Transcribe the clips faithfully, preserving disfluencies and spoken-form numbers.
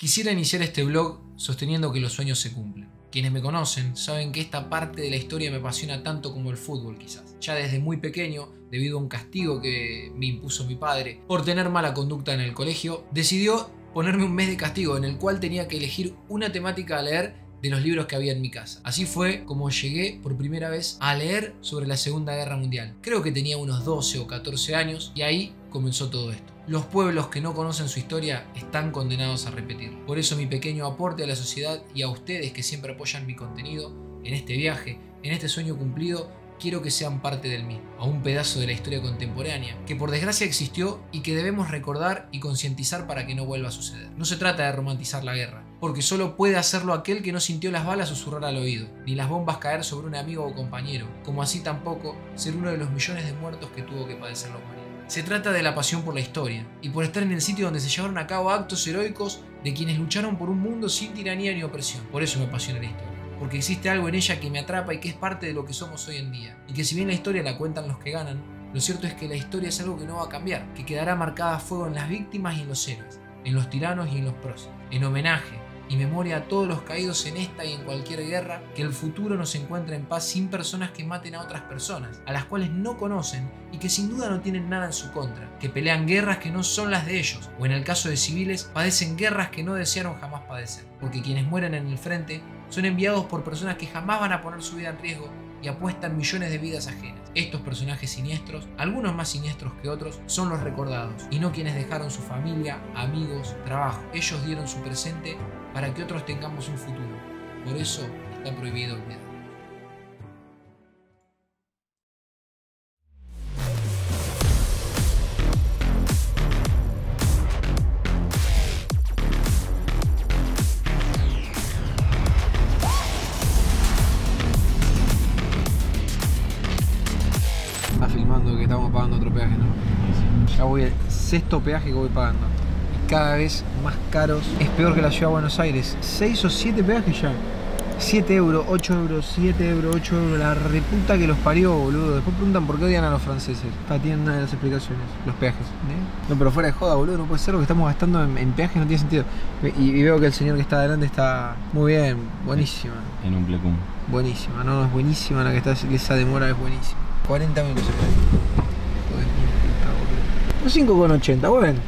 Quisiera iniciar este blog sosteniendo que los sueños se cumplen. Quienes me conocen saben que esta parte de la historia me apasiona tanto como el fútbol quizás. Ya desde muy pequeño, debido a un castigo que me impuso mi padre por tener mala conducta en el colegio, decidió ponerme un mes de castigo en el cual tenía que elegir una temática a leer de los libros que había en mi casa. Así fue como llegué por primera vez a leer sobre la Segunda Guerra Mundial. Creo que tenía unos doce o catorce años y ahí comenzó todo esto. Los pueblos que no conocen su historia están condenados a repetirla. Por eso mi pequeño aporte a la sociedad y a ustedes que siempre apoyan mi contenido, en este viaje, en este sueño cumplido, quiero que sean parte del mismo, a un pedazo de la historia contemporánea, que por desgracia existió y que debemos recordar y concientizar para que no vuelva a suceder. No se trata de romantizar la guerra, porque solo puede hacerlo aquel que no sintió las balas susurrar al oído, ni las bombas caer sobre un amigo o compañero, como así tampoco ser uno de los millones de muertos que tuvo que padecer la humanidad. Se trata de la pasión por la historia y por estar en el sitio donde se llevaron a cabo actos heroicos de quienes lucharon por un mundo sin tiranía ni opresión. Por eso me apasiona la historia, porque existe algo en ella que me atrapa y que es parte de lo que somos hoy en día. Y que si bien la historia la cuentan los que ganan, lo cierto es que la historia es algo que no va a cambiar, que quedará marcada a fuego en las víctimas y en los héroes, en los tiranos y en los próceres, en homenaje y memoria a todos los caídos en esta y en cualquier guerra, que el futuro nos encuentre en paz sin personas que maten a otras personas, a las cuales no conocen y que sin duda no tienen nada en su contra, que pelean guerras que no son las de ellos, o en el caso de civiles, padecen guerras que no desearon jamás padecer, porque quienes mueren en el frente son enviados por personas que jamás van a poner su vida en riesgo y apuestan millones de vidas ajenas. Estos personajes siniestros, algunos más siniestros que otros, son los recordados, y no quienes dejaron su familia, amigos, trabajo. Ellos dieron su presente para que otros tengamos un futuro. Por eso está prohibido olvidar. Ya voy al sexto peaje que voy pagando. Y cada vez más caros. Es peor que la ciudad de Buenos Aires. seis o siete peajes ya. siete euros, ocho euros, siete euros, ocho euros. La reputa que los parió, boludo. Después preguntan por qué odian a los franceses. Esta tiene una de las explicaciones. Los peajes. ¿Eh? No, pero fuera de joda, boludo. No puede ser lo que estamos gastando en, en peajes. No tiene sentido. Y, y veo que el señor que está adelante está muy bien. Buenísima. En un plecum. Buenísima. No, no, es buenísima la que está. Esa demora es buenísima. cuarenta minutos. Un cinco con ochenta, ¿vos ven?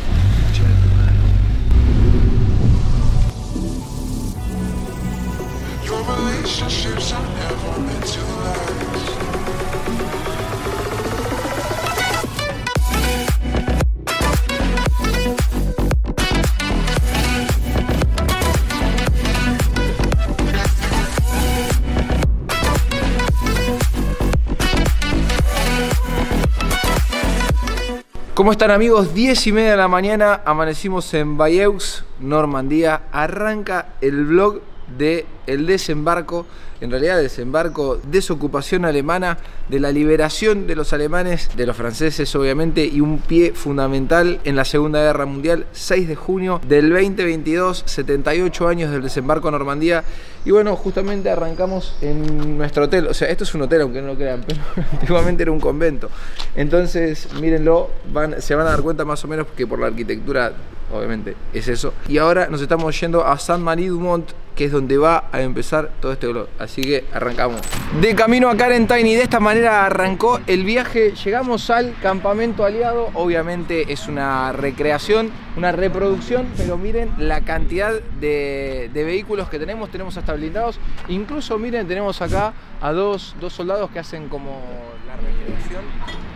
¿Cómo están amigos? diez y media de la mañana, amanecimos en Bayeux, Normandía. Arranca el vlog del desembarco, en realidad desembarco, desocupación alemana, de la liberación de los alemanes, de los franceses obviamente, y un pie fundamental en la Segunda Guerra Mundial, seis de junio del veinte veintidós, setenta y ocho años del desembarco en Normandía. Y bueno, justamente arrancamos en nuestro hotel, o sea, esto es un hotel aunque no lo crean, pero antiguamente era un convento. Entonces, mírenlo, van, se van a dar cuenta más o menos que por la arquitectura, obviamente, es eso. Y ahora nos estamos yendo a Saint-Marie-du-Mont, que es donde va a empezar todo este vlog. Así que arrancamos. De camino a Carentan y de esta manera arrancó el viaje. Llegamos al campamento aliado. Obviamente es una recreación, una reproducción, pero miren la cantidad de, de vehículos que tenemos. Tenemos hasta blindados. Incluso miren, tenemos acá a dos, dos soldados que hacen como la recreación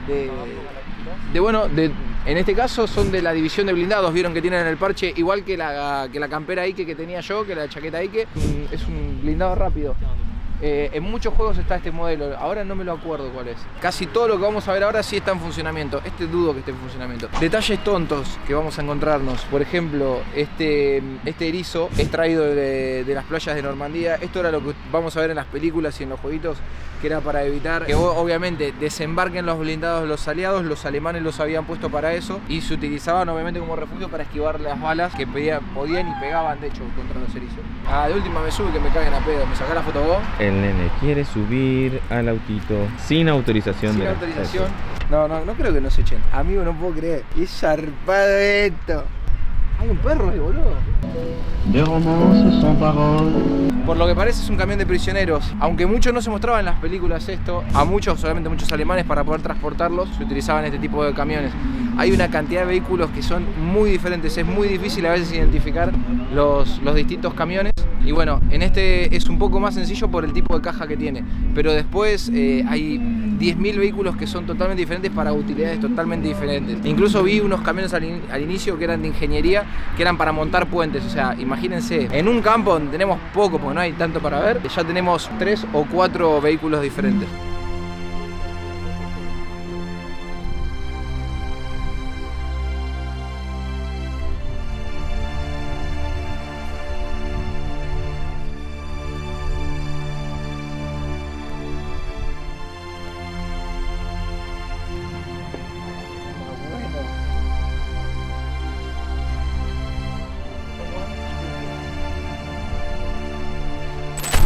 de... De bueno, de, en este caso son de la división de blindados. Vieron que tienen el parche igual que la, que la campera Ike que tenía yo, que la chaqueta Ike. Es un blindado rápido. Eh, en muchos juegos está este modelo, ahora no me lo acuerdo cuál es. Casi todo lo que vamos a ver ahora sí está en funcionamiento. Este dudo que esté en funcionamiento. Detalles tontos que vamos a encontrarnos. Por ejemplo, este, este erizo es traído de, de las playas de Normandía. Esto era lo que vamos a ver en las películas y en los jueguitos, que era para evitar que obviamente desembarquen los blindados los aliados. Los alemanes los habían puesto para eso y se utilizaban obviamente como refugio para esquivar las balas que pedían, podían y pegaban de hecho contra los erizos. Ah, de última me sube que me caguen a pedo. ¿Me sacás la foto vos? El nene quiere subir al autito sin autorización. Sin de autorización. No, no, no creo que nos echen. Amigo, no puedo creer. Es zarpado esto. Hay un perro ahí, boludo. De romances son paroles. Por lo que parece es un camión de prisioneros. Aunque muchos no se mostraban en las películas esto, a muchos, solamente muchos alemanes, para poder transportarlos se utilizaban este tipo de camiones. Hay una cantidad de vehículos que son muy diferentes, es muy difícil a veces identificar los, los distintos camiones. Y bueno, en este es un poco más sencillo por el tipo de caja que tiene. Pero después eh, hay diez mil vehículos que son totalmente diferentes para utilidades totalmente diferentes. Incluso vi unos camiones al, in al inicio que eran de ingeniería, que eran para montar puentes. O sea, imagínense, en un campo donde tenemos poco, porque no hay tanto para ver, ya tenemos tres o cuatro vehículos diferentes.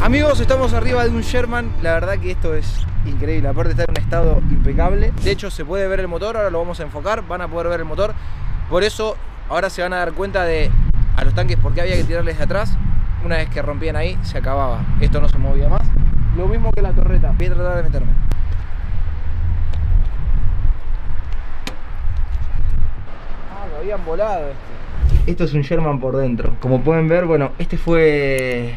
Amigos, estamos arriba de un Sherman. La verdad que esto es increíble. Aparte está en un estado impecable. De hecho se puede ver el motor, ahora lo vamos a enfocar. Van a poder ver el motor. Por eso ahora se van a dar cuenta de a los tanques porque había que tirarles de atrás. Una vez que rompían ahí se acababa. Esto no se movía más. Lo mismo que la torreta. Voy a tratar de meterme. Ah, lo habían volado este. Esto es un Sherman por dentro. Como pueden ver, bueno, este fue...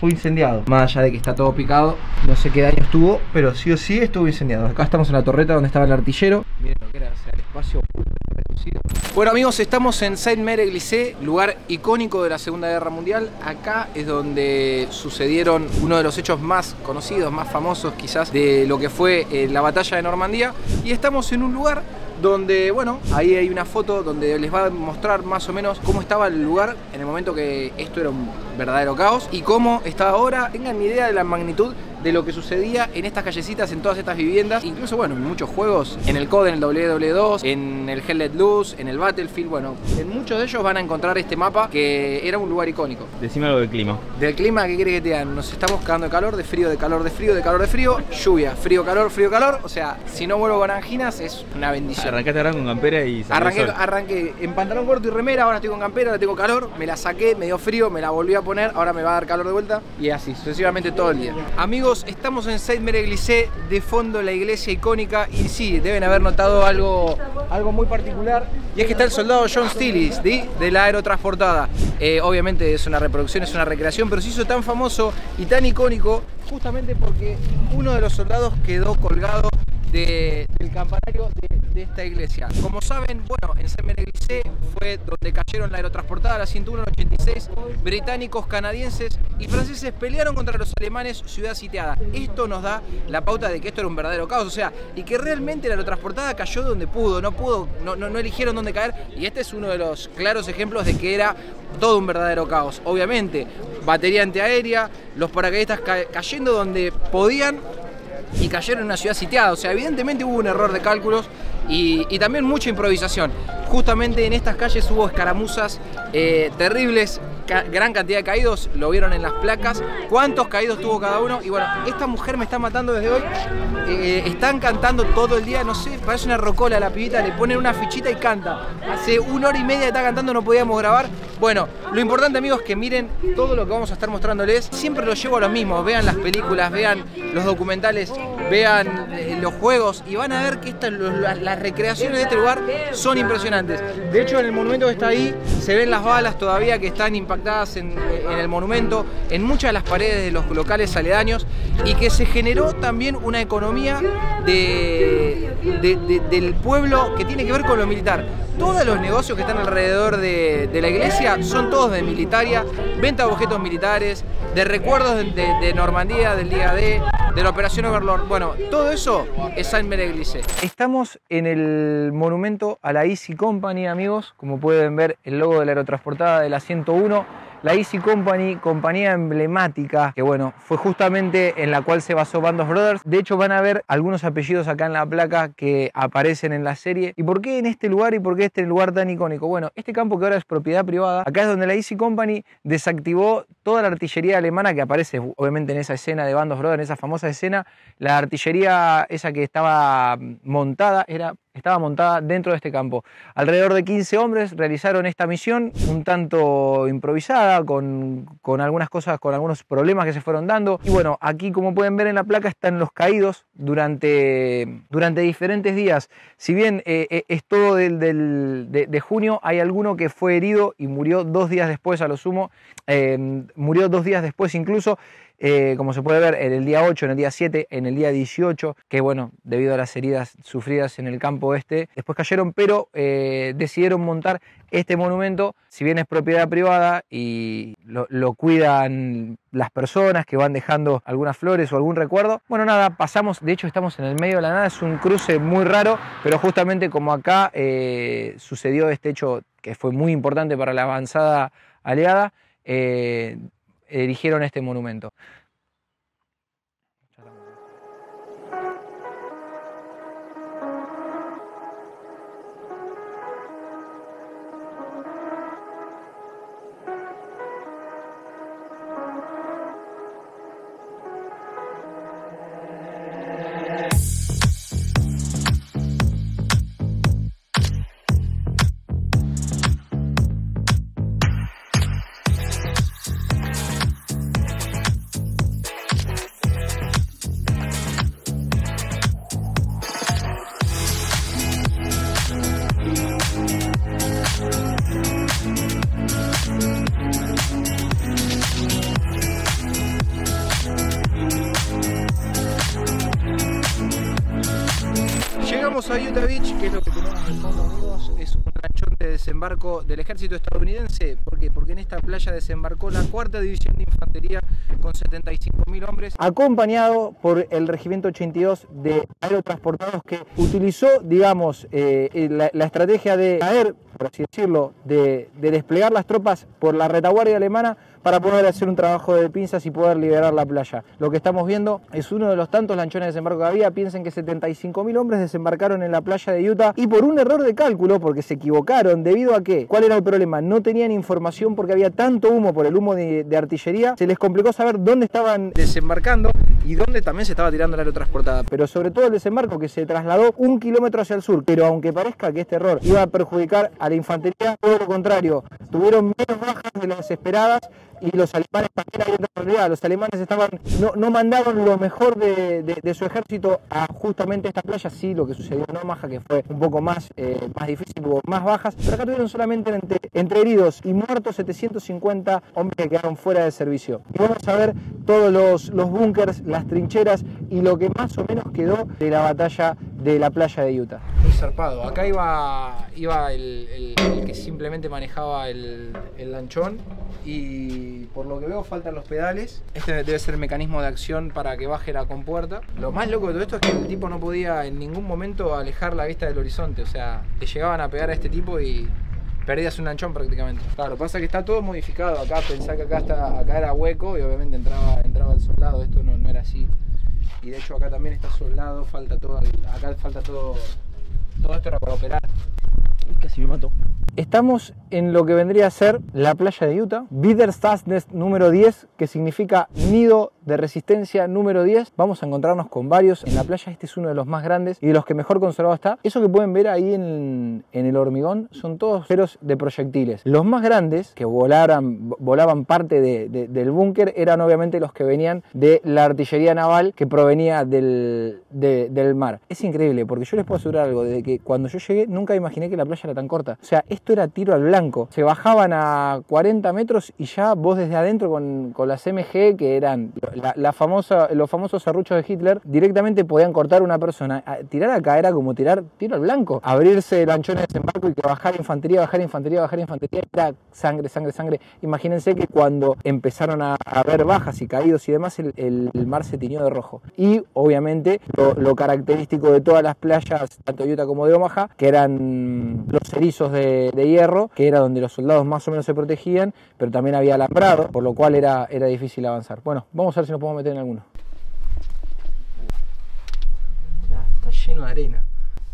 fue incendiado, más allá de que está todo picado, no sé qué daño estuvo, pero sí o sí estuvo incendiado. Acá estamos en la torreta donde estaba el artillero. Miren lo que era, o sea, el espacio reducido. Bueno amigos, estamos en Sainte-Mère-Église, lugar icónico de la Segunda Guerra Mundial. Acá es donde sucedieron uno de los hechos más conocidos, más famosos quizás, de lo que fue eh, la batalla de Normandía. Y estamos en un lugar donde, bueno, ahí hay una foto donde les va a mostrar más o menos cómo estaba el lugar en el momento que esto era un verdadero caos y cómo está ahora. Tengan ni idea de la magnitud de lo que sucedía en estas callecitas, en todas estas viviendas, incluso, bueno, en muchos juegos, en el C O D, en el doble u doble u dos, en el Hell Let Loose, en el Battlefield, bueno, en muchos de ellos van a encontrar este mapa que era un lugar icónico. Decime algo del clima. Del clima, ¿qué querés que te digan? Nos estamos cagando de calor, de frío, de calor, de frío, de calor, de frío, lluvia, frío, calor, frío, calor, o sea, si no vuelvo con anginas es una bendición. Arrancaste ahora con campera y salió arranqué, el sol. Arranqué en pantalón corto y remera, ahora estoy con campera, ahora tengo calor, me la saqué, me dio frío, me la volví a poner, ahora me va a dar calor de vuelta y así, sucesivamente todo el día. Amigos, estamos en Sainte-Mère-Église, de fondo la iglesia icónica, y sí, deben haber notado algo, algo muy particular, y es que está el soldado John Stillis, ¿sí?, de la aerotransportada. Eh, obviamente es una reproducción, es una recreación, pero se hizo tan famoso y tan icónico justamente porque uno de los soldados quedó colgado de, del campanario de, de esta iglesia. Como saben, bueno, en Sainte-Mère-Église fue donde cayeron la aerotransportada, la ciento uno del ochenta y seis, británicos, canadienses y franceses pelearon contra los alemanes, ciudad sitiada. Esto nos da la pauta de que esto era un verdadero caos, o sea, y que realmente la aerotransportada cayó donde pudo, no pudo, no, no, no eligieron dónde caer, y este es uno de los claros ejemplos de que era todo un verdadero caos. Obviamente, batería antiaérea, los paracaidistas ca- cayendo donde podían, y cayeron en una ciudad sitiada, o sea, evidentemente hubo un error de cálculos y, y también mucha improvisación. Justamente en estas calles hubo escaramuzas eh, terribles, ca gran cantidad de caídos, lo vieron en las placas, cuántos caídos tuvo cada uno. Y bueno, esta mujer me está matando desde hoy, eh, están cantando todo el día, no sé, parece una rocola la pibita, le ponen una fichita y canta. Hace una hora y media que está cantando, no podíamos grabar. Bueno, lo importante amigos es que miren todo lo que vamos a estar mostrándoles. Siempre lo llevo a lo mismo, vean las películas, vean los documentales, vean eh, los juegos y van a ver que esta, los, las, las recreaciones de este lugar son impresionantes. De hecho en el monumento que está ahí se ven las balas todavía que están impactadas en, en el monumento, en muchas de las paredes de los locales aledaños, y que se generó también una economía de, de, de, del pueblo que tiene que ver con lo militar. Todos los negocios que están alrededor de, de la iglesia son todos de militaria, venta de objetos militares, de recuerdos de, de, de Normandía, del día D, de la Operación Overlord. Bueno, todo eso es Sainte-Mère-Église. Estamos en el monumento a la Easy Company, amigos. Como pueden ver, el logo de la aerotransportada de la ciento uno. La Easy Company, compañía emblemática, que bueno, fue justamente en la cual se basó Band of Brothers. De hecho van a ver algunos apellidos acá en la placa que aparecen en la serie. ¿Y por qué en este lugar y por qué este lugar tan icónico? Bueno, este campo que ahora es propiedad privada, acá es donde la Easy Company desactivó toda la artillería alemana que aparece obviamente en esa escena de Band of Brothers, en esa famosa escena. La artillería esa que estaba montada era estaba montada dentro de este campo. Alrededor de quince hombres realizaron esta misión, un tanto improvisada, con, con algunas cosas, con algunos problemas que se fueron dando. Y bueno, aquí como pueden ver en la placa están los caídos durante, durante diferentes días. Si bien eh, es todo del, del, de, de junio, hay alguno que fue herido y murió dos días después a lo sumo. Eh, murió dos días después incluso. Eh, como se puede ver, en el día ocho, en el día siete, en el día dieciocho, que bueno, debido a las heridas sufridas en el campo este, después cayeron, pero eh, decidieron montar este monumento. Si bien es propiedad privada y lo, lo cuidan las personas que van dejando algunas flores o algún recuerdo. Bueno, nada, pasamos, de hecho estamos en el medio de la nada, es un cruce muy raro, pero justamente como acá eh, sucedió este hecho que fue muy importante para la avanzada aliada, eh, erigieron este monumento. A Utah Beach, que es lo que tenemos en el fondo, amigos, es un lanchón de desembarco del ejército estadounidense. ¿Por qué? Porque en esta playa desembarcó la cuarta división de infantería con setenta y cinco mil hombres, acompañado por el regimiento ochenta y dos de aerotransportados, que utilizó, digamos, eh, la, la estrategia de caer, por así decirlo, de, de desplegar las tropas por la retaguardia alemana para poder hacer un trabajo de pinzas y poder liberar la playa. Lo que estamos viendo es uno de los tantos lanchones de desembarco que había. Piensen que setenta y cinco mil hombres desembarcaron en la playa de Utah, y por un error de cálculo, porque se equivocaron, debido a que, ¿cuál era el problema? No tenían información porque había tanto humo por el humo de, de artillería, se les complicó saber dónde estaban desembarcando y dónde también se estaba tirando la aerotransportada. Pero sobre todo el desembarco, que se trasladó un kilómetro hacia el sur. Pero aunque parezca que este error iba a perjudicar a la infantería, todo lo contrario, tuvieron menos bajas de las esperadas. Y los alemanes también habían dado prioridad. Los alemanes estaban, no, no mandaron lo mejor de, de, de su ejército a justamente esta playa. Sí, lo que sucedió en Omaha, que fue un poco más, eh, más difícil, hubo más bajas. Pero acá tuvieron solamente entre, entre heridos y muertos setecientos cincuenta hombres que quedaron fuera de servicio. Y vamos a ver todos los, los búnkers, las trincheras y lo que más o menos quedó de la batalla de la playa de Utah. Muy zarpado. Acá iba, iba el, el, el que simplemente manejaba el, el lanchón, y por lo que veo faltan los pedales. Este debe ser el mecanismo de acción para que baje la compuerta. Lo más loco de todo esto es que el tipo no podía en ningún momento alejar la vista del horizonte. O sea, le llegaban a pegar a este tipo y perdías un lanchón prácticamente. Claro, pasa que está todo modificado acá. Pensá que acá, está, acá era hueco y obviamente entraba, entraba el soldado. Esto no, no era así. Y de hecho acá también está soldado, falta todo, acá falta todo, todo esto era para operar. Casi me mató. Estamos en lo que vendría a ser la playa de Utah, Widerstandsnest número diez, que significa nido de resistencia número diez. Vamos a encontrarnos con varios en la playa. Este es uno de los más grandes y de los que mejor conservado está. Eso que pueden ver ahí en, en el hormigón son todos ceros de proyectiles. Los más grandes que volaran, volaban parte de, de, del búnker eran obviamente los que venían de la artillería naval que provenía del, de, del mar. Es increíble, porque yo les puedo asegurar algo, desde que cuando yo llegué nunca imaginé que la playa era tan corta. O sea, esto era tiro al blanco. Se bajaban a cuarenta metros y ya vos desde adentro con, con las M G, que eran la, la famosa, los famosos serruchos de Hitler, directamente podían cortar a una persona. A, tirar acá era como tirar tiro al blanco. Abrirse lanchones de desembarco y que bajara infantería, bajar infantería, bajar infantería, era sangre, sangre, sangre. Imagínense que cuando empezaron a haber bajas y caídos y demás, el, el, el mar se tiñó de rojo. Y obviamente lo, lo característico de todas las playas, tanto de Utah como de Omaha, que eran los erizos de, de hierro, que era donde los soldados más o menos se protegían, pero también había alambrado, por lo cual era, era difícil avanzar. Bueno, vamos a ver si nos podemos meter en alguno. Ah, está lleno de arena.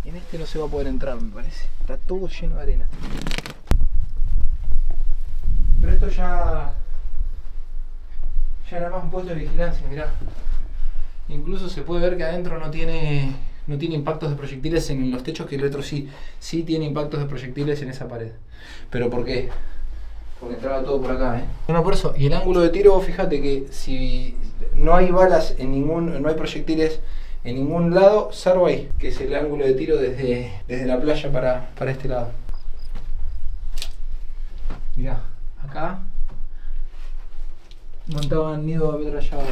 En este no se va a poder entrar, me parece. Está todo lleno de arena. Pero esto ya... ya era más un puesto de vigilancia, mirá. Incluso se puede ver que adentro no tiene... no tiene impactos de proyectiles en los techos, que el otro sí, sí tiene impactos de proyectiles en esa pared. ¿Pero por qué? Porque entraba todo por acá, ¿eh? No, por eso. Y el ángulo de tiro, fíjate que si no hay balas en ningún, no hay proyectiles en ningún lado, salvo ahí, que es el ángulo de tiro desde, desde la playa para, para este lado. Mirá, acá montaban nido de ametralladora.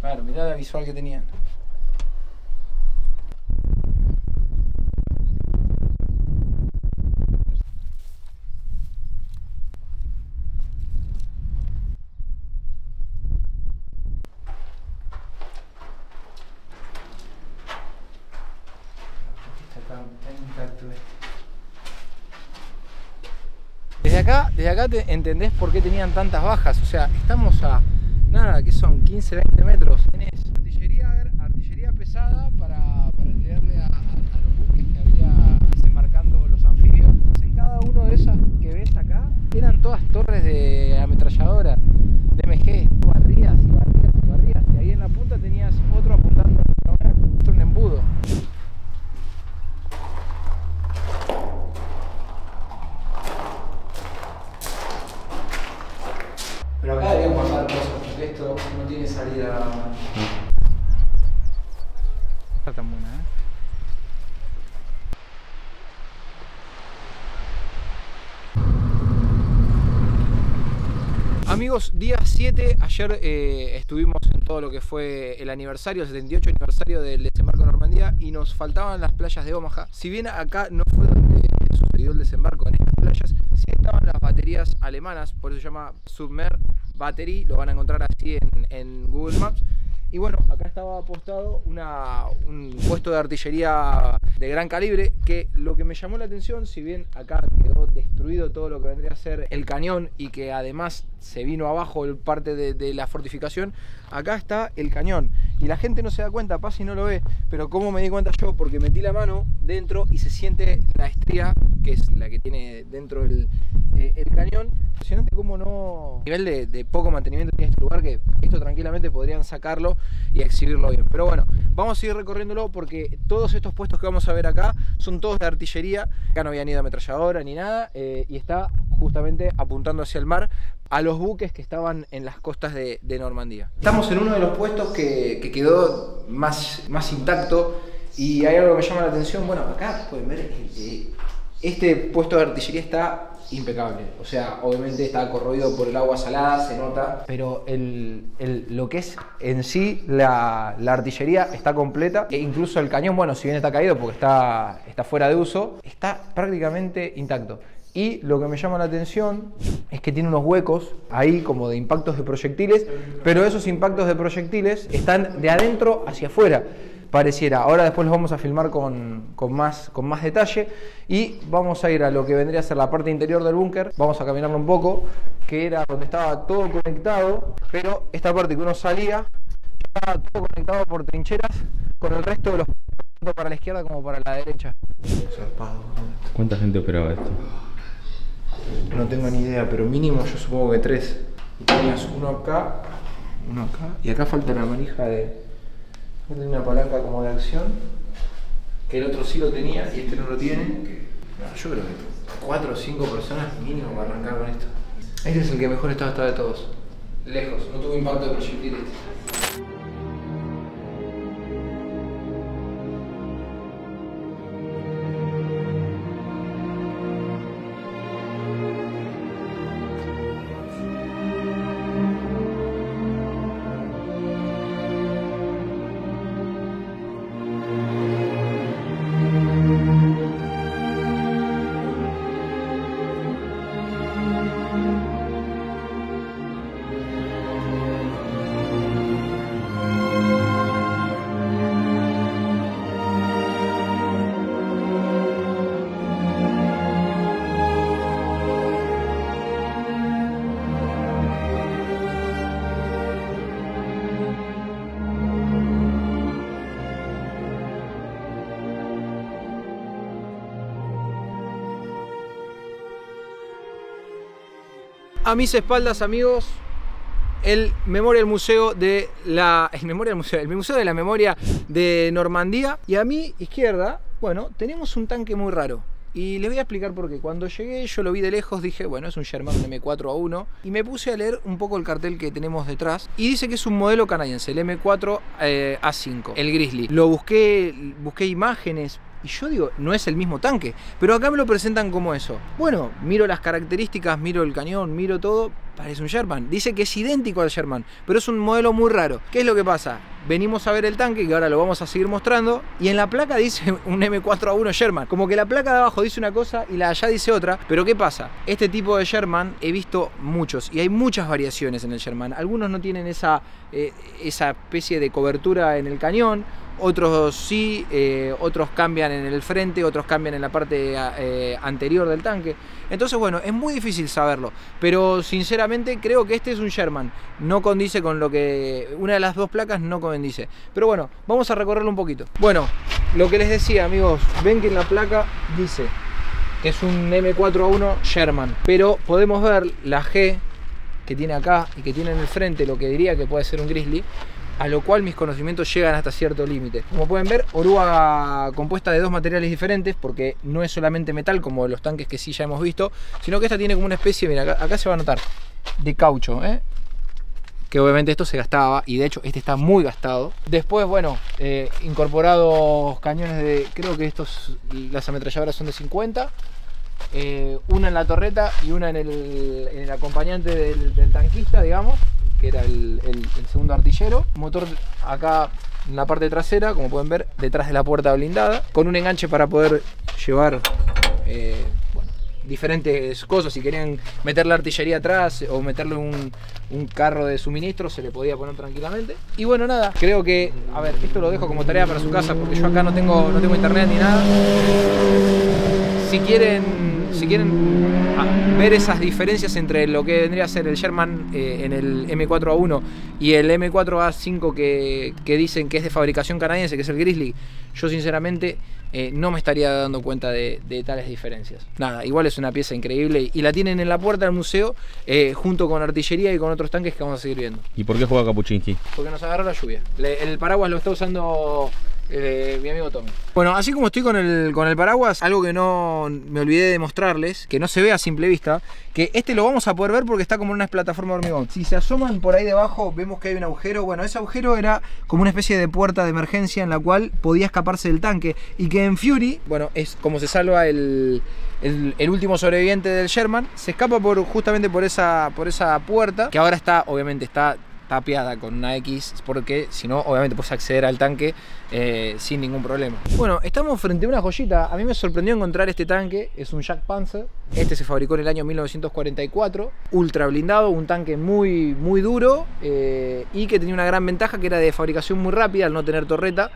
Claro, mirá la visual que tenían. Desde acá, desde acá te entendés por qué tenían tantas bajas. O sea, estamos a nada, que son quince, veinte metros. Tenés artillería, artillería pesada para, para tirarle a, a, a los buques que había desembarcando los anfibios. En cada uno de esas que ves acá eran todas torres de ametralladora, de M G, barridas y barridas y barridas. Y ahí en la punta tenías otro apuntando a un embudo. Pero acá deberían pasar cosas, porque esto no tiene salida. No está tan buena, ¿eh? Amigos, día siete, ayer eh, estuvimos en todo lo que fue el aniversario, el setenta y ocho aniversario del desembarco en Normandía, y nos faltaban las playas de Omaha. Si bien acá no fue donde sucedió el desembarco, en estas playas sí estaban las baterías alemanas, por eso se llama Submer Battery, lo van a encontrar así en, en Google Maps. Y bueno, acá estaba apostado una, un puesto de artillería de gran calibre, que lo que me llamó la atención, si bien acá quedó destruido todo lo que vendría a ser el cañón y que además se vino abajo el parte de, de la fortificación, acá está el cañón. Y la gente no se da cuenta, pasa y no lo ve, pero como me di cuenta yo, porque metí la mano dentro y se siente la estría, que es la que tiene dentro el, eh, el cañón. Impresionante cómo no... nivel de, de poco mantenimiento tiene este lugar, que esto tranquilamente podrían sacarlo y exhibirlo bien. Pero bueno, vamos a seguir recorriéndolo, porque todos estos puestos que vamos a ver acá son todos de artillería. Acá no había ni de ametralladora ni nada, eh, y está justamente apuntando hacia el mar, a los buques que estaban en las costas de, de Normandía. Estamos en uno de los puestos que, que quedó más, más intacto, y hay algo que me llama la atención. Bueno, acá pueden ver, este puesto de artillería está impecable. O sea, obviamente está corroído por el agua salada, se nota, pero el, el, lo que es en sí la, la artillería está completa, e incluso el cañón, bueno, si bien está caído porque está, está fuera de uso, está prácticamente intacto. Y lo que me llama la atención es que tiene unos huecos ahí como de impactos de proyectiles, pero esos impactos de proyectiles están de adentro hacia afuera, pareciera. Ahora después los vamos a filmar con, con, más, con más detalle, y vamos a ir a lo que vendría a ser la parte interior del búnker. Vamos a caminarlo un poco, que era donde estaba todo conectado, pero esta parte que uno salía estaba todo conectado por trincheras con el resto de los puntos, para la izquierda como para la derecha. ¿Cuánta gente operaba esto? No tengo ni idea, pero mínimo yo supongo que tres. Y tenías uno acá, uno acá, y acá falta la manija de... Falta una palanca como de acción, que el otro sí lo tenía y este no lo tiene. No, yo creo que cuatro o cinco personas mínimo para arrancar con esto. Este es el que mejor estaba hasta de todos. Lejos, no tuvo impacto de proyectiles. A mis espaldas, amigos, el Memorial Museo de la... El Memorial Museo, el Museo de la Memoria de Normandía. Y a mi izquierda, bueno, tenemos un tanque muy raro. Y les voy a explicar por qué. Cuando llegué, yo lo vi de lejos, dije, bueno, es un German M cuatro A uno. Y me puse a leer un poco el cartel que tenemos detrás. Y dice que es un modelo canadiense, el M cuatro A cinco, el Grizzly. Lo busqué, busqué imágenes. Y yo digo, no es el mismo tanque. Pero acá me lo presentan como eso. Bueno, miro las características, miro el cañón, miro todo. Parece un Sherman. Dice que es idéntico al Sherman, pero es un modelo muy raro. ¿Qué es lo que pasa? Venimos a ver el tanque, que ahora lo vamos a seguir mostrando. Y en la placa dice un M cuatro A uno Sherman. Como que la placa de abajo dice una cosa y la de allá dice otra. Pero ¿qué pasa? Este tipo de Sherman he visto muchos. Y hay muchas variaciones en el Sherman. Algunos no tienen esa, eh, esa especie de cobertura en el cañón. Otros sí, eh, otros cambian en el frente, otros cambian en la parte eh, anterior del tanque. Entonces, bueno, es muy difícil saberlo. Pero sinceramente creo que este es un Sherman. No condice con lo que... Una de las dos placas no condice. Pero bueno, vamos a recorrerlo un poquito. Bueno, lo que les decía, amigos. Ven que en la placa dice que es un M cuatro A uno Sherman. Pero podemos ver la G que tiene acá y que tiene en el frente lo que diría que puede ser un Grizzly. A lo cual mis conocimientos llegan hasta cierto límite. Como pueden ver, oruga compuesta de dos materiales diferentes, porque no es solamente metal como los tanques que sí ya hemos visto, sino que esta tiene como una especie, mira, acá, acá se va a notar, de caucho, ¿eh? Que obviamente esto se gastaba, y de hecho este está muy gastado. Después, bueno, eh, incorporados cañones de, creo que estos, las ametralladoras son de cincuenta, eh, una en la torreta y una en el, en el acompañante del, del tanquista, digamos, que era el, el, el segundo artillero. Motor acá en la parte trasera, como pueden ver, detrás de la puerta blindada, con un enganche para poder llevar eh, bueno, diferentes cosas. Si querían meter la artillería atrás o meterle un, un carro de suministro, se le podía poner tranquilamente. Y bueno, nada, creo que, a ver, esto lo dejo como tarea para su casa, porque yo acá no tengo, no tengo internet ni nada. Si quieren... Si quieren ver esas diferencias entre lo que vendría a ser el Sherman eh, en el M cuatro A uno y el M cuatro A cinco que, que dicen que es de fabricación canadiense, que es el Grizzly, yo sinceramente eh, no me estaría dando cuenta de, de tales diferencias. Nada, igual es una pieza increíble y la tienen en la puerta del museo eh, junto con artillería y con otros tanques que vamos a seguir viendo. ¿Y por qué juega Kapuczynski? Porque nos agarró la lluvia. Le, el paraguas lo está usando... Eh, mi amigo Tommy. Bueno, así como estoy con el, con el paraguas, algo que no me olvidé de mostrarles, que no se ve a simple vista, que este lo vamos a poder ver porque está como en una plataforma de hormigón. Si se asoman por ahí debajo, vemos que hay un agujero. Bueno, ese agujero era como una especie de puerta de emergencia en la cual podía escaparse del tanque. Y que en Fury, bueno, es como se salva el, el, el último sobreviviente del Sherman. Se escapa por, justamente por esa, por esa puerta, que ahora está, obviamente está... tapiada con una X, porque si no, obviamente puedes acceder al tanque eh, sin ningún problema. Bueno, estamos frente a una joyita. A mí me sorprendió encontrar este tanque. Es un Jagdpanzer. Este se fabricó en el año mil novecientos cuarenta y cuatro. Ultra blindado, un tanque muy, muy duro eh, y que tenía una gran ventaja, que era de fabricación muy rápida al no tener torreta.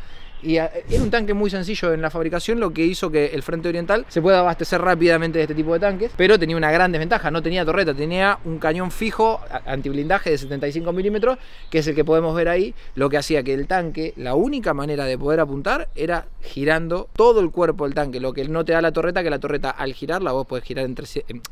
Y era un tanque muy sencillo en la fabricación, lo que hizo que el frente oriental se pueda abastecer rápidamente de este tipo de tanques. Pero tenía una gran desventaja, no tenía torreta, tenía un cañón fijo antiblindaje de setenta y cinco milímetros, que es el que podemos ver ahí, lo que hacía que el tanque, la única manera de poder apuntar era girando todo el cuerpo del tanque, lo que no te da la torreta, que la torreta al girarla vos podés girar en trescientos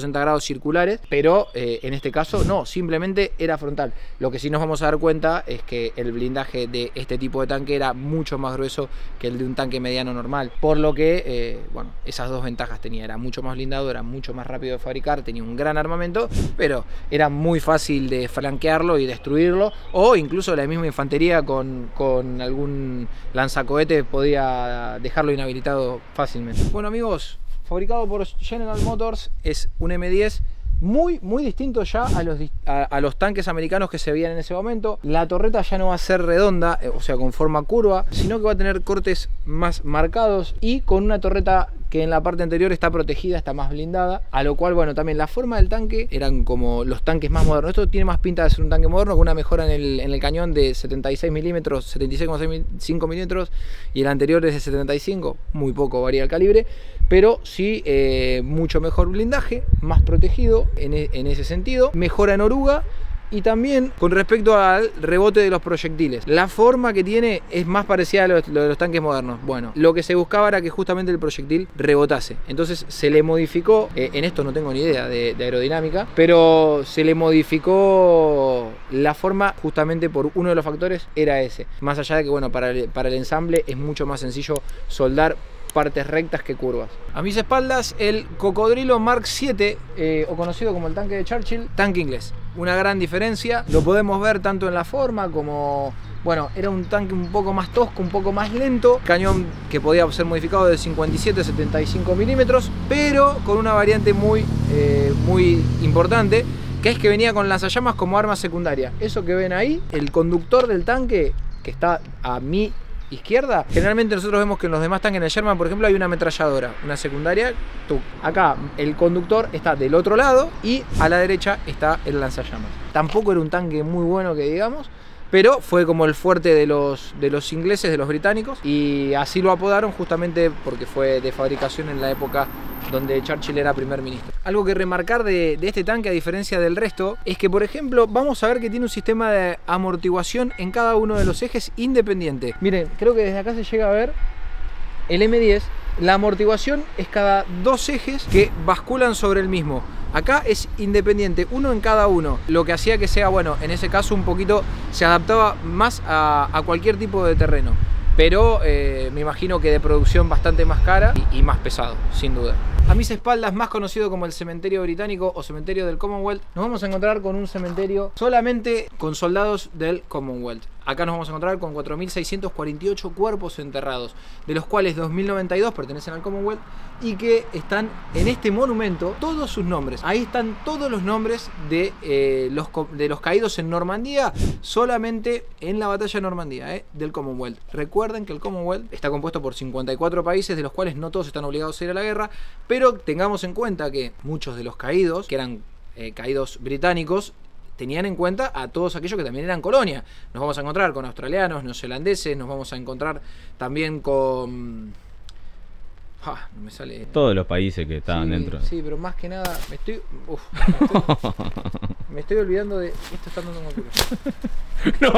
sesenta grados circulares, pero eh, en este caso no, simplemente era frontal. Lo que sí nos vamos a dar cuenta es que el blindaje de este tipo de tanque era muy mucho más grueso que el de un tanque mediano normal, por lo que, eh, bueno, esas dos ventajas tenía, era mucho más blindado, era mucho más rápido de fabricar, tenía un gran armamento, pero era muy fácil de flanquearlo y destruirlo, o incluso la misma infantería con, con algún lanzacohete podía dejarlo inhabilitado fácilmente. Bueno, amigos, fabricado por General Motors, es un M diez, Muy, muy distinto ya a los, a, a los tanques americanos que se veían en ese momento. La torreta ya no va a ser redonda, o sea, con forma curva, sino que va a tener cortes más marcados y con una torreta que en la parte anterior está protegida, está más blindada, a lo cual, bueno, también la forma del tanque eran como los tanques más modernos. Esto tiene más pinta de ser un tanque moderno, con una mejora en el, en el cañón de setenta y seis milímetros, setenta y seis coma cinco milímetros, y el anterior es de setenta y cinco, muy poco varía el calibre, pero sí eh, mucho mejor blindaje, más protegido en, en ese sentido, mejora en oruga. Y también con respecto al rebote de los proyectiles, la forma que tiene es más parecida a lo de los tanques modernos. Bueno, lo que se buscaba era que justamente el proyectil rebotase, entonces se le modificó, eh, en esto no tengo ni idea de, de aerodinámica, pero se le modificó la forma justamente por uno de los factores, era ese. Más allá de que, bueno, para el, para el ensamble es mucho más sencillo soldar partes rectas que curvas. A mis espaldas, el cocodrilo Mark siete, eh, o conocido como el tanque de Churchill, tanque inglés. Una gran diferencia, lo podemos ver tanto en la forma como... Bueno, era un tanque un poco más tosco, un poco más lento. Cañón que podía ser modificado de cincuenta y siete a setenta y cinco milímetros, pero con una variante muy, eh, muy importante, que es que venía con lanzallamas como arma secundaria. Eso que ven ahí, el conductor del tanque, que está a mi izquierda, generalmente nosotros vemos que en los demás tanques, en el Sherman por ejemplo, hay una ametralladora, una secundaria, tú. Acá el conductor está del otro lado y a la derecha está el lanzallamas. Tampoco era un tanque muy bueno que digamos, pero fue como el fuerte de los, de los ingleses, de los británicos, y así lo apodaron justamente porque fue de fabricación en la época donde Churchill era primer ministro. Algo que remarcar de, de este tanque, a diferencia del resto, es que por ejemplo vamos a ver que tiene un sistema de amortiguación en cada uno de los ejes independiente. Miren, creo que desde acá se llega a ver el eme diez, la amortiguación es cada dos ejes que basculan sobre el mismo. Acá es independiente, uno en cada uno, lo que hacía que sea, bueno, en ese caso un poquito se adaptaba más a, a cualquier tipo de terreno, pero eh, me imagino que de producción bastante más cara y, y más pesado, sin duda. A mis espaldas, más conocido como el Cementerio Británico o Cementerio del Commonwealth, nos vamos a encontrar con un cementerio solamente con soldados del Commonwealth. Acá nos vamos a encontrar con cuatro mil seiscientos cuarenta y ocho cuerpos enterrados, de los cuales dos mil noventa y dos pertenecen al Commonwealth y que están en este monumento todos sus nombres. Ahí están todos los nombres de, eh, los, de los caídos en Normandía, solamente en la batalla de Normandía, eh, del Commonwealth. Recuerden que el Commonwealth está compuesto por cincuenta y cuatro países, de los cuales no todos están obligados a ir a la guerra, pero tengamos en cuenta que muchos de los caídos, que eran eh, caídos británicos, tenían en cuenta a todos aquellos que también eran colonia. Nos vamos a encontrar con australianos, neozelandeses, nos vamos a encontrar también con... Ah, no me sale... Todos los países que estaban sí, dentro. Sí, pero más que nada me estoy... Uf, me, estoy... me estoy olvidando de... Esto está andando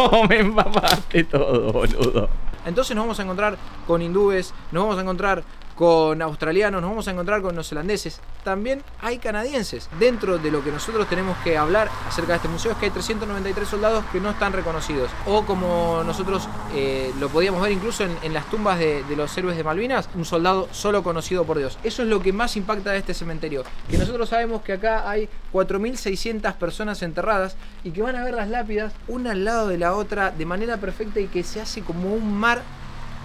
como... No, me empapaste todo, boludo. Entonces nos vamos a encontrar con hindúes, nos vamos a encontrar con australianos, nos vamos a encontrar con neozelandeses, también hay canadienses. Dentro de lo que nosotros tenemos que hablar acerca de este museo es que hay trescientos noventa y tres soldados que no están reconocidos, o como nosotros eh, lo podíamos ver incluso en, en las tumbas de, de los héroes de Malvinas, un soldado solo conocido por Dios. Eso es lo que más impacta de este cementerio, que nosotros sabemos que acá hay cuatro mil seiscientas personas enterradas y que van a ver las lápidas una al lado de la otra de manera perfecta y que se hace como un mar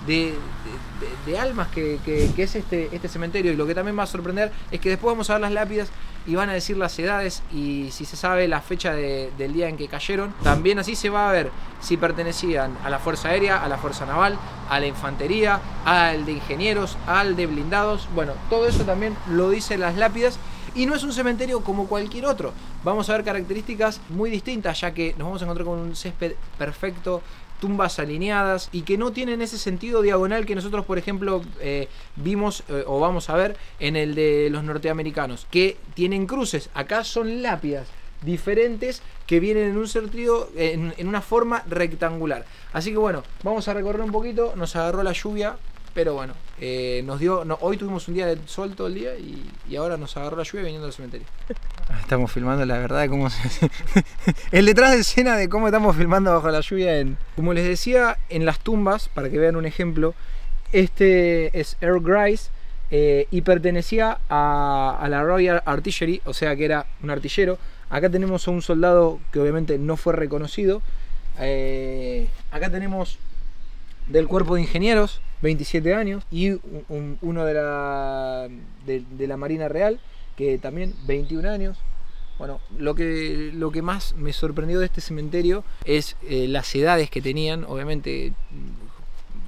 De, de, de almas que, que, que es este, este cementerio. Y lo que también va a sorprender es que después vamos a ver las lápidas y van a decir las edades y si se sabe la fecha de, del día en que cayeron. También así se va a ver si pertenecían a la fuerza aérea, a la fuerza naval, a la infantería, al de ingenieros, al de blindados. Bueno, todo eso también lo dicen las lápidas. Y no es un cementerio como cualquier otro. Vamos a ver características muy distintas, ya que nos vamos a encontrar con un césped perfecto, tumbas alineadas y que no tienen ese sentido diagonal que nosotros por ejemplo eh, vimos eh, o vamos a ver en el de los norteamericanos, que tienen cruces. Acá son lápidas diferentes que vienen en un sentido, en, en una forma rectangular. Así que bueno, vamos a recorrer un poquito. Nos agarró la lluvia, pero bueno, eh, nos dio no, hoy tuvimos un día de sol todo el día y, y ahora nos agarró la lluvia viniendo al cementerio. Estamos filmando la verdad de cómo se... el detrás de escena de cómo estamos filmando bajo la lluvia. En... Como les decía, en las tumbas, para que vean un ejemplo, este es Earl Grice eh, y pertenecía a, a la Royal Artillery, o sea que era un artillero. Acá tenemos a un soldado que obviamente no fue reconocido. Eh, acá tenemos del cuerpo de ingenieros, veintisiete años, y un, un, uno de la, de, de la Marina Real, que también veintiún años. Bueno, lo que, lo que más me sorprendió de este cementerio es eh, las edades que tenían, obviamente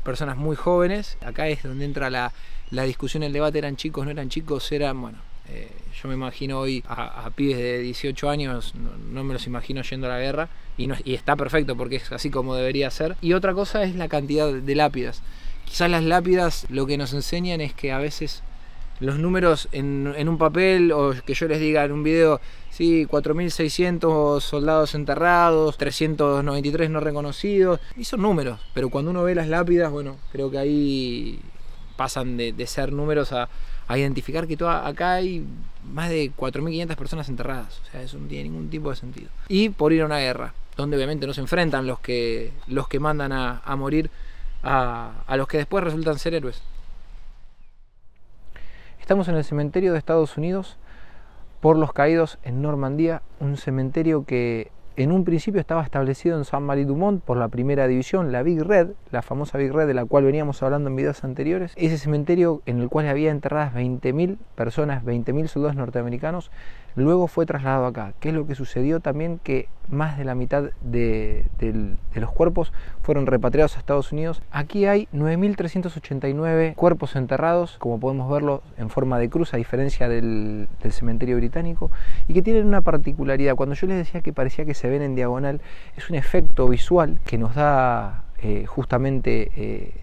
personas muy jóvenes. Acá es donde entra la, la discusión, el debate, eran chicos, no eran chicos, eran, bueno, eh, yo me imagino hoy a, a pibes de dieciocho años, no, no me los imagino yendo a la guerra, y, no, y está perfecto porque es así como debería ser. Y otra cosa es la cantidad de lápidas. Quizás las lápidas lo que nos enseñan es que a veces los números en, en un papel, o que yo les diga en un video, sí, cuatro mil seiscientos soldados enterrados, trescientos noventa y tres no reconocidos, y son números, pero cuando uno ve las lápidas, bueno, creo que ahí pasan de, de ser números a, a identificar que toda, acá hay más de cuatro mil quinientas personas enterradas, o sea, eso no tiene ningún tipo de sentido. Y por ir a una guerra, donde obviamente no se enfrentan los que, los que mandan a, a morir a, a los que después resultan ser héroes. Estamos en el cementerio de Estados Unidos por los caídos en Normandía, un cementerio que en un principio estaba establecido en Saint-Marie-du-Mont por la primera división, la Big Red, la famosa Big Red de la cual veníamos hablando en videos anteriores. Ese cementerio en el cual había enterradas veinte mil personas, veinte mil soldados norteamericanos, luego fue trasladado acá. ¿Qué es lo que sucedió también? Que más de la mitad de, de, de los cuerpos fueron repatriados a Estados Unidos. Aquí hay nueve mil trescientos ochenta y nueve cuerpos enterrados, como podemos verlo en forma de cruz, a diferencia del, del cementerio británico, y que tienen una particularidad. Cuando yo les decía que parecía que se ven en diagonal, es un efecto visual que nos da eh, justamente eh,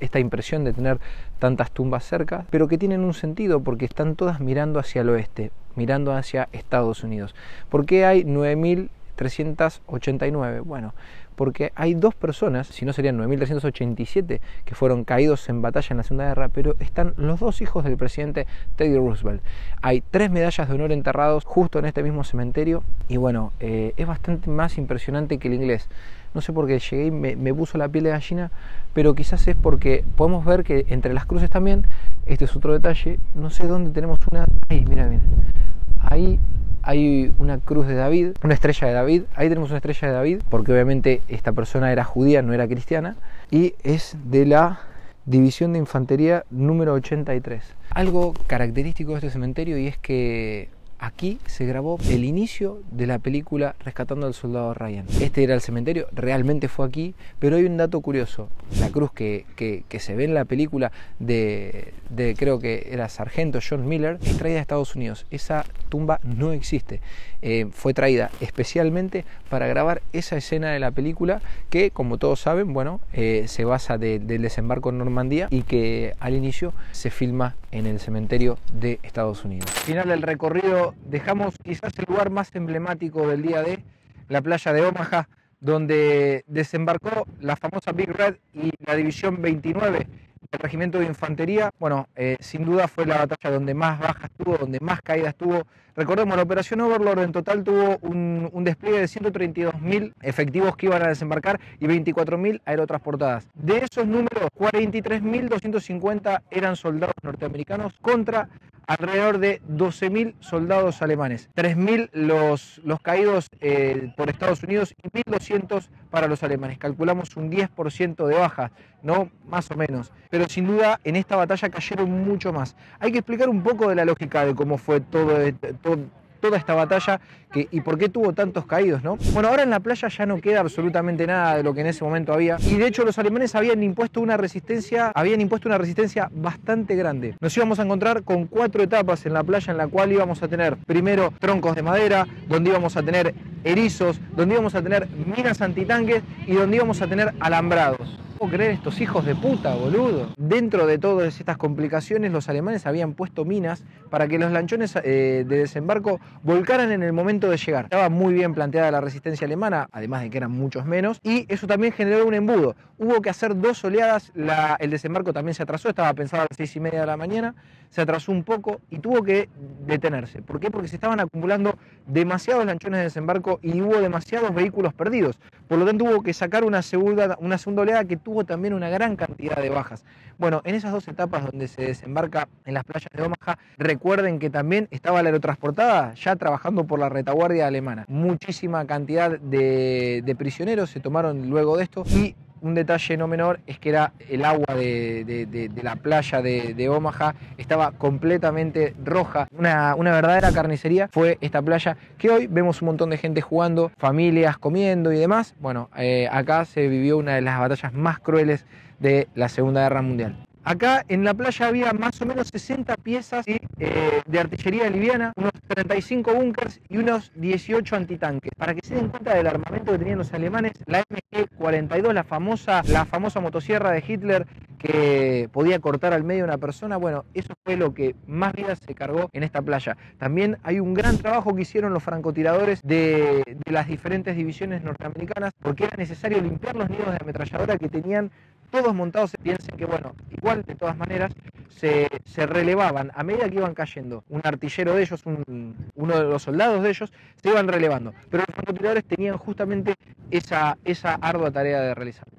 esta impresión de tener tantas tumbas cerca, pero que tienen un sentido porque están todas mirando hacia el oeste, mirando hacia Estados Unidos. ¿Por qué hay nueve mil trescientos ochenta y nueve? Bueno, porque hay dos personas, si no serían nueve mil trescientos ochenta y siete, que fueron caídos en batalla en la Segunda Guerra, pero están los dos hijos del presidente Teddy Roosevelt. Hay tres medallas de honor enterrados justo en este mismo cementerio, y bueno, eh, es bastante más impresionante que el inglés. No sé por qué llegué y me, me puso la piel de gallina, pero quizás es porque podemos ver que entre las cruces también, este es otro detalle, no sé dónde tenemos una... Ahí, mira, mira. Ahí hay una cruz de David, una estrella de David, ahí tenemos una estrella de David, porque obviamente esta persona era judía, no era cristiana, y es de la División de Infantería número ochenta y tres. Algo característico de este cementerio, y es que aquí se grabó el inicio de la película Rescatando al Soldado Ryan. Este era el cementerio, realmente fue aquí, pero hay un dato curioso. La cruz que, que, que se ve en la película de, de, creo que era Sargento John Miller, es traída de Estados Unidos. Esa tumba no existe. Eh, fue traída especialmente para grabar esa escena de la película que, como todos saben, bueno, eh, se basa de, del desembarco en Normandía y que al inicio se filma en el cementerio de Estados Unidos. Final del recorrido. Dejamos quizás el lugar más emblemático del día, de la playa de Omaha, donde desembarcó la famosa Big Red y la División veintinueve del Regimiento de Infantería. Bueno, eh, sin duda fue la batalla donde más bajas tuvo, donde más caídas tuvo. Recordemos, la Operación Overlord en total tuvo un, un despliegue de ciento treinta y dos mil efectivos que iban a desembarcar y veinticuatro mil aerotransportadas. De esos números, cuarenta y tres mil doscientos cincuenta eran soldados norteamericanos contra alrededor de doce mil soldados alemanes, tres mil los, los caídos eh, por Estados Unidos y mil doscientos para los alemanes. Calculamos un diez por ciento de bajas, ¿no? Más o menos. Pero sin duda en esta batalla cayeron mucho más. Hay que explicar un poco de la lógica de cómo fue todo, todo, toda esta batalla que, y por qué tuvo tantos caídos, ¿no? Bueno, ahora en la playa ya no queda absolutamente nada de lo que en ese momento había, y de hecho los alemanes habían impuesto una resistencia, habían impuesto una resistencia bastante grande. Nos íbamos a encontrar con cuatro etapas en la playa, en la cual íbamos a tener primero troncos de madera, donde íbamos a tener erizos, donde íbamos a tener minas antitanques y donde íbamos a tener alambrados. Creer estos hijos de puta, boludo. Dentro de todas estas complicaciones, los alemanes habían puesto minas para que los lanchones eh, de desembarco volcaran en el momento de llegar. Estaba muy bien planteada la resistencia alemana, además de que eran muchos menos, y eso también generó un embudo. Hubo que hacer dos oleadas, la, el desembarco también se atrasó, estaba pensado a las seis y media de la mañana, se atrasó un poco y tuvo que detenerse. ¿Por qué? Porque se estaban acumulando demasiados lanchones de desembarco y hubo demasiados vehículos perdidos. Por lo tanto, hubo que sacar una segunda, una segunda oleada que tuvo Hubo también una gran cantidad de bajas. Bueno, en esas dos etapas donde se desembarca en las playas de Omaha, recuerden que también estaba la aerotransportada ya trabajando por la retaguardia alemana. Muchísima cantidad de, de prisioneros se tomaron luego de esto, y un detalle no menor es que era el agua de, de, de, de la playa de, de Omaha estaba completamente roja. Una, una verdadera carnicería fue esta playa, que hoy vemos un montón de gente jugando, familias comiendo y demás. Bueno, eh, acá se vivió una de las batallas más crueles de la Segunda Guerra Mundial. Acá en la playa había más o menos sesenta piezas y, eh, de artillería liviana, unos treinta y cinco búnkers y unos dieciocho antitanques. Para que se den cuenta del armamento que tenían los alemanes, la M G cuarenta y dos, la famosa, la famosa motosierra de Hitler, que podía cortar al medio a una persona. Bueno, eso fue lo que más vidas se cargó en esta playa. También hay un gran trabajo que hicieron los francotiradores de, de las diferentes divisiones norteamericanas, porque era necesario limpiar los nidos de ametralladora que tenían todos montados. Piensen que, bueno, igual de todas maneras se, se relevaban a medida que iban cayendo. Un artillero de ellos, un, uno de los soldados de ellos, se iban relevando, pero los francotiradores tenían justamente esa, esa ardua tarea de realizar.